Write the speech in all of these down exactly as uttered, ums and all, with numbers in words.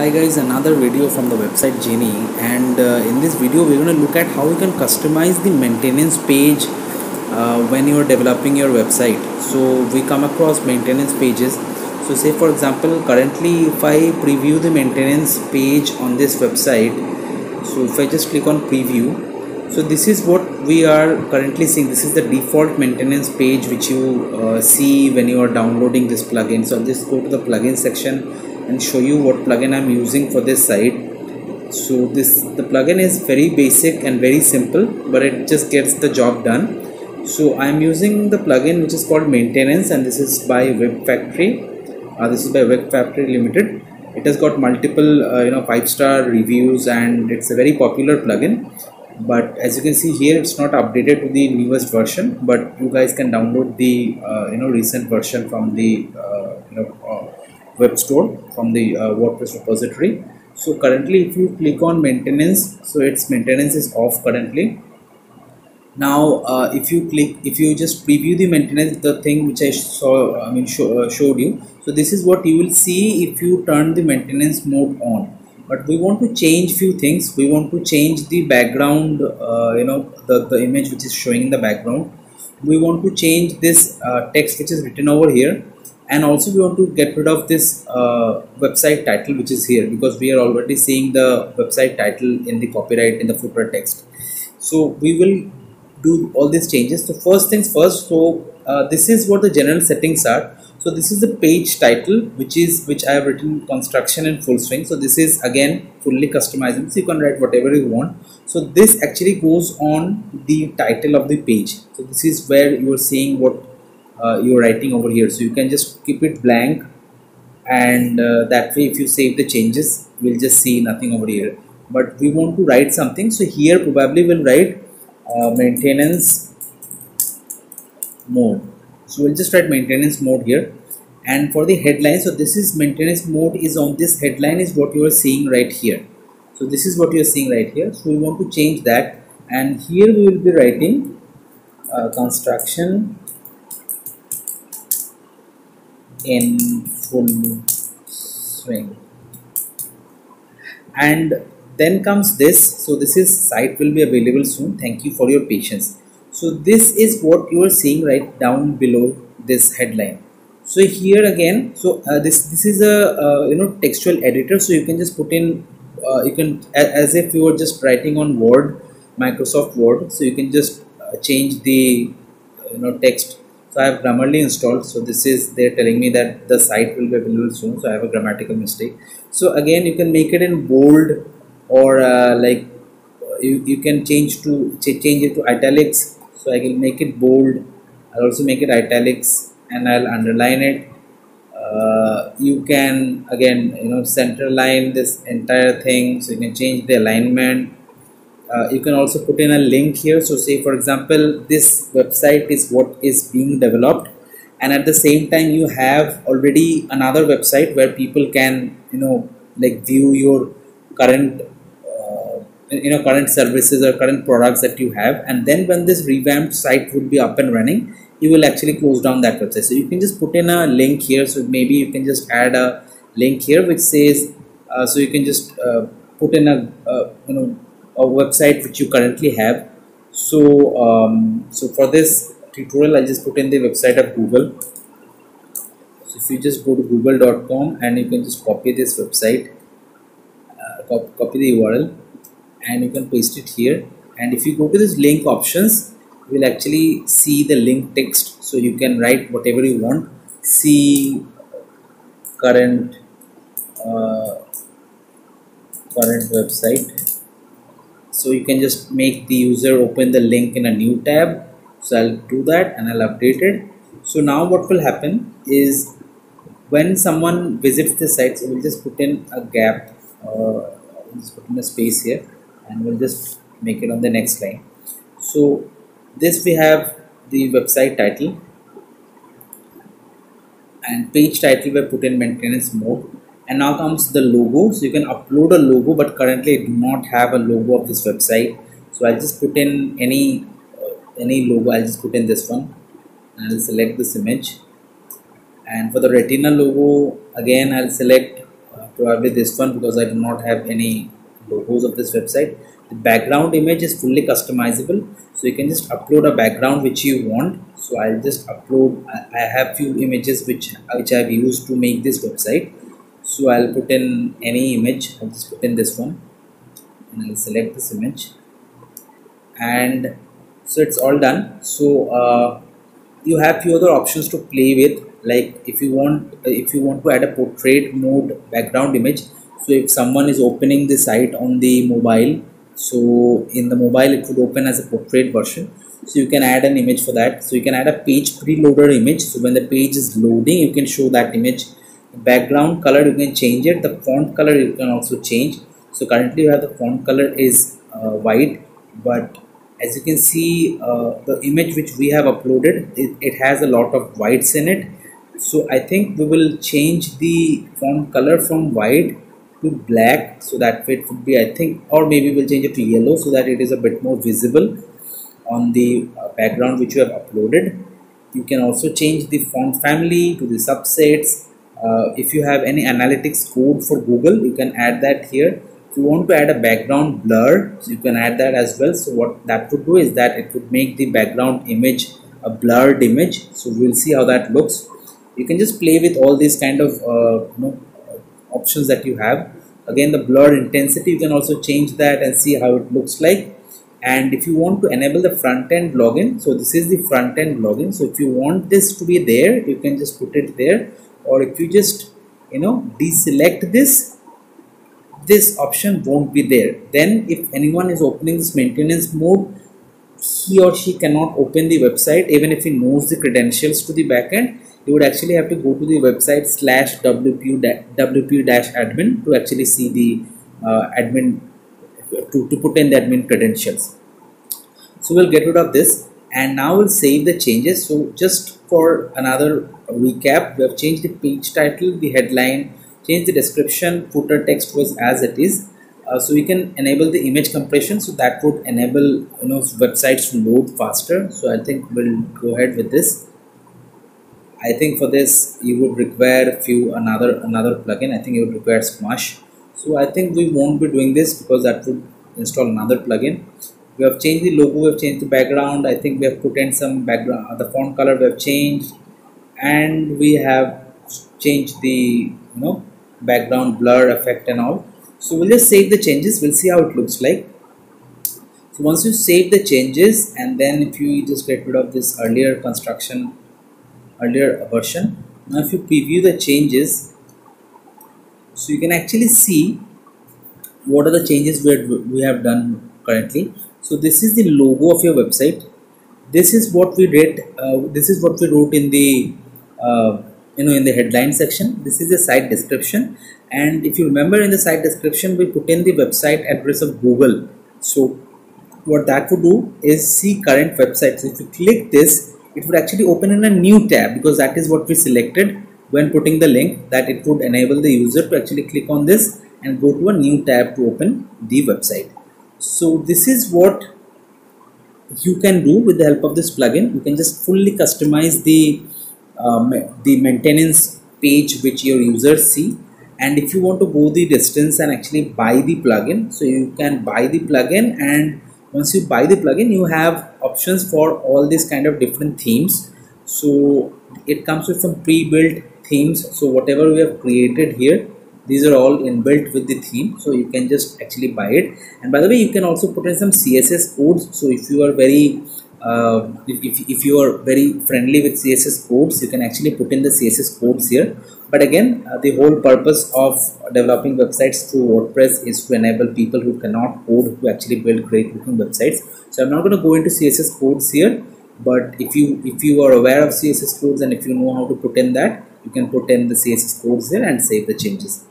Hi guys, another video from the Website Genie, and uh, in this video we're going to look at how you can customize the maintenance page uh, when you're developing your website. So we come across maintenance pages. So say for example, currently if I preview the maintenance page on this website, so if I just click on preview, so this is what we are currently seeing. This is the default maintenance page which you uh, see when you are downloading this plugin. So I'll just go to the plugin section and show you what plugin I'm using for this site. So this the plugin is very basic and very simple, but it just gets the job done. So I'm using the plugin which is called Maintenance, and this is by Web Factory. Uh, this is by Web Factory Limited. It has got multiple uh, you know five star reviews, and it's a very popular plugin. But as you can see here, it's not updated to the newest version. But you guys can download the uh, you know recent version from the uh, you know. Uh, web store from the uh, WordPress repository. So currently if you click on maintenance, so its maintenance is off currently. Now uh, if you click if you just preview the maintenance, the thing which I saw I mean show, uh, showed you, so this is what you will see if you turn the maintenance mode on. But we want to change few things. We want to change the background, uh, you know the, the image which is showing in the background. We want to change this uh, text which is written over here. And also we want to get rid of this uh, website title which is here, because we are already seeing the website title in the copyright in the footer text. So we will do all these changes. So first things first. So uh, this is what the general settings are. So this is the page title which is which I have written construction in full swing. So this is again fully customizable. So you can write whatever you want. So this actually goes on the title of the page. So this is where you are seeing what Uh, you're writing over here. So you can just keep it blank, and uh, that way if you save the changes, we'll just see nothing over here. But we want to write something, so here probably we'll write uh, maintenance mode. So we'll just write maintenance mode here. And for the headline, so this is maintenance mode is on this headline is what you are seeing right here. So this is what you are seeing right here. So we want to change that, and here we will be writing uh, construction in full swing. And then comes this. So this is site will be available soon, thank you for your patience. So this is what you are seeing right down below this headline. So here again, so uh, this this is a uh, you know textual editor. So you can just put in uh, you can as if you were just writing on Word, Microsoft Word. So you can just uh, change the you know text. So I have Grammarly installed, so this is they're telling me that the site will be available soon. So I have a grammatical mistake. So again, you can make it in bold, or uh, like you, you can change to change it to italics. So I can make it bold. I'll also make it italics, and I'll underline it. Uh, you can again you know center line this entire thing. So you can change the alignment. Uh, you can also put in a link here. So say for example, this website is what is being developed, and at the same time you have already another website where people can you know like view your current uh, you know current services or current products that you have. And then when this revamped site would be up and running, you will actually close down that website. So you can just put in a link here. So maybe you can just add a link here which says uh, so you can just uh, put in a uh, you know a website which you currently have. So um, so for this tutorial, I'll just put in the website of Google. So if you just go to google dot com, and you can just copy this website, uh, cop copy the U R L, and you can paste it here. And if you go to this link options, you will actually see the link text. So you can write whatever you want. See current uh, current website. So you can just make the user open the link in a new tab. So I'll do that, and I'll update it. So now what will happen is when someone visits the site, so we'll just put in a gap, uh, just put in a space here, and we'll just make it on the next line. So this we have the website title, and page title we put in maintenance mode. And now comes the logo. So you can upload a logo, but currently I do not have a logo of this website. So I'll just put in any uh, any logo. I'll just put in this one, and I'll select this image. And for the retina logo, again I'll select uh, probably this one because I do not have any logos of this website. The background image is fully customizable, so you can just upload a background which you want. So I'll just upload, I have few images which which I've used to make this website. So I'll put in any image, I'll just put in this one and I'll select this image, and so it's all done. So uh, you have few other options to play with, like if you want if you want to add a portrait mode background image. So if someone is opening the site on the mobile, so in the mobile it would open as a portrait version, so you can add an image for that. So you can add a page preloader image, so when the page is loading you can show that image. The background color you can change it, the font color you can also change. So currently you have the font color is uh, white, but as you can see uh, the image which we have uploaded, it, it has a lot of whites in it. So I think we will change the font color from white to black, so that it would be, I think, or maybe we'll change it to yellow so that it is a bit more visible on the uh, background which you have uploaded. You can also change the font family to the subsets. Uh, if you have any analytics code for Google, you can add that here. If you want to add a background blur, so you can add that as well. So what that would do is that it would make the background image a blurred image. So we'll see how that looks. You can just play with all these kind of uh, you know, options that you have. Again, the blur intensity, you can also change that and see how it looks like. And if you want to enable the front end login, so this is the front end login. So if you want this to be there, you can just put it there. Or if you just, you know, deselect this, this option won't be there. Then if anyone is opening this maintenance mode, he or she cannot open the website even if he knows the credentials to the backend. You would actually have to go to the website slash wp-admin to actually see the uh, admin, to, to put in the admin credentials. So we'll get rid of this and now we'll save the changes. So just for another recap, we have changed the page title, the headline, changed the description, footer text was as it is. Uh, so we can enable the image compression, so that would enable you know websites to load faster. So I think we'll go ahead with this. I think for this you would require few another another plugin. I think you would require Smush. So I think we won't be doing this because that would install another plugin. We have changed the logo, we have changed the background. I think we have put in some background, the font color we have changed, and we have changed the you know background blur effect and all. So we'll just save the changes. We'll see how it looks like. So once you save the changes, and then if you just get rid of this earlier construction, earlier version. Now if you preview the changes, so you can actually see what are the changes we have, we have done currently. So this is the logo of your website. This is what we did. Uh, this is what we wrote in the uh, you know in the headline section. This is the site description, and if you remember in the site description we put in the website address of Google. So what that would do is see current websites. So if you click this, it would actually open in a new tab, because that is what we selected when putting the link, that it would enable the user to actually click on this and go to a new tab to open the website. So this is what you can do with the help of this plugin. You can just fully customize the, um, the maintenance page which your users see. And if you want to go the distance and actually buy the plugin, so you can buy the plugin, and once you buy the plugin, you have options for all these kind of different themes. So it comes with some pre-built themes. So whatever we have created here, these are all inbuilt with the theme. So you can just actually buy it. And by the way, you can also put in some C S S codes. So if you are very, uh, if, if, if you are very friendly with C S S codes, you can actually put in the C S S codes here. But again, uh, the whole purpose of developing websites through WordPress is to enable people who cannot code to actually build great looking websites. So I'm not going to go into C S S codes here, but if you if you are aware of C S S codes and if you know how to put in that, you can put in the C S S codes here and save the changes.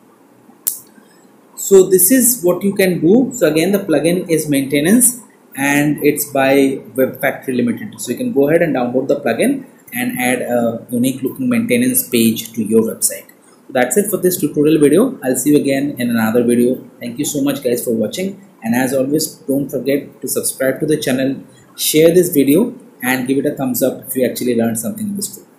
So this is what you can do. So again, the plugin is Maintenance and it's by Web Factory Limited. So you can go ahead and download the plugin and add a unique looking maintenance page to your website. That's it for this tutorial video. I'll see you again in another video. Thank you so much guys for watching, and as always don't forget to subscribe to the channel, share this video and give it a thumbs up if you actually learned something in this video.